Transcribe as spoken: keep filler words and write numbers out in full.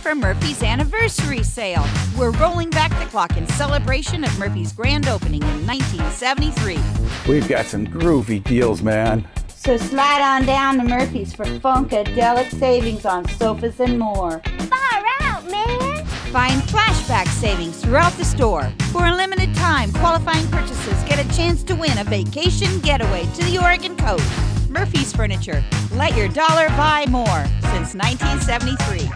for Murphy's anniversary sale. We're rolling back the clock in celebration of Murphy's grand opening in nineteen seventy-three. We've got some groovy deals, man. So slide on down to Murphy's for funkadelic savings on sofas and more. Far out, man! Find flashback savings throughout the store. For a limited time, qualifying purchases get a chance to win a vacation getaway to the Oregon coast. Murphy's Furniture. Let your dollar buy more since nineteen seventy-three.